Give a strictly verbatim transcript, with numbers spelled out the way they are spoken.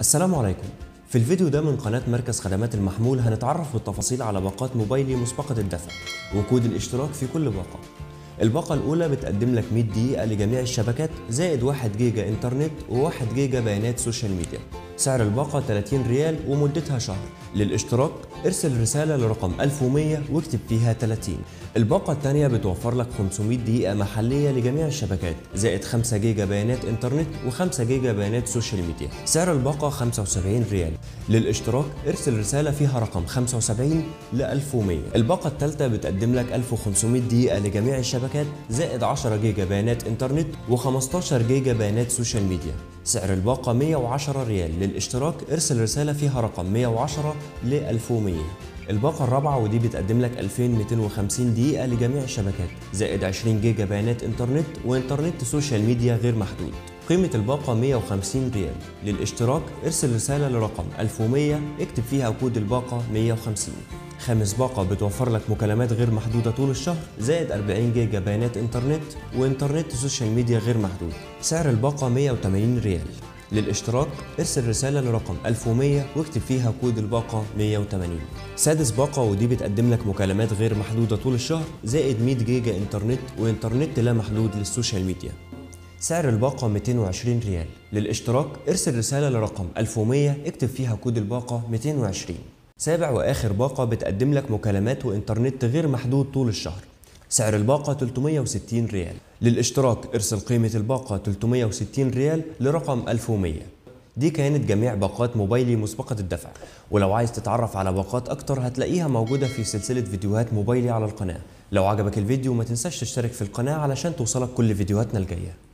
السلام عليكم. في الفيديو ده من قناة مركز خدمات المحمول هنتعرف بالتفاصيل على باقات موبايلي مسبقة الدفع وكود الاشتراك في كل باقة. الباقة الأولى بتقدم لك مئة دقيقة لجميع الشبكات زائد واحد جيجا إنترنت وواحد جيجا بيانات سوشيال ميديا. سعر الباقة ثلاثين ريال ومدتها شهر. للاشتراك ارسل رسالة لرقم ألف ومئة واكتب فيها ثلاثين. الباقة الثانية بتوفر لك خمسمئة دقيقة محلية لجميع الشبكات زائد خمسة جيجا بيانات إنترنت وخمسة جيجا بيانات سوشيال ميديا. سعر الباقة خمسة وسبعين ريال. للاشتراك ارسل رسالة فيها رقم خمسة وسبعين ل ألف ومئة. الباقة الثالثة بتقدم لك ألف وخمسمئة دقيقة لجميع الشبكات زائد عشرة جيجا بيانات إنترنت وخمسة عشر جيجا بيانات سوشيال ميديا. سعر الباقة مئة وعشرة ريال. للاشتراك ارسل رسالة فيها رقم مئة وعشرة ل ألف ومئة. الباقة الرابعة ودي بتقدم لك ألفين ومئتين وخمسين دقيقة لجميع الشبكات زائد عشرين جيجا بيانات إنترنت وإنترنت سوشيال ميديا غير محدود. قيمة الباقة مئة وخمسين ريال. للاشتراك ارسل رسالة لرقم ألف ومئة اكتب فيها كود الباقة مئة وخمسين. خامس باقة بتوفر لك مكالمات غير محدودة طول الشهر زائد أربعين جيجا بيانات إنترنت وإنترنت سوشيال ميديا غير محدود. سعر الباقة مئة وثمانين ريال. للاشتراك ارسل رسالة لرقم ألف ومئة واكتب فيها كود الباقة مئة وثمانين. سادس باقة ودي بتقدم لك مكالمات غير محدودة طول الشهر زائد مئة جيجا إنترنت وإنترنت لا محدود للسوشيال ميديا. سعر الباقة مئتين وعشرين ريال. للاشتراك ارسل رسالة لرقم ألف ومئة اكتب فيها كود الباقة مئتين وعشرين. سابع وآخر باقة بتقدم لك مكالمات وإنترنت غير محدود طول الشهر. سعر الباقة ثلاثمئة وستين ريال. للاشتراك ارسل قيمة الباقة ثلاثمئة وستين ريال لرقم ألف ومئة. دي كانت جميع باقات موبايلي مسبقة الدفع، ولو عايز تتعرف على باقات أكتر هتلاقيها موجودة في سلسلة فيديوهات موبايلي على القناة. لو عجبك الفيديو ما تنساش تشترك في القناة علشان توصلك كل فيديوهاتنا الجاية.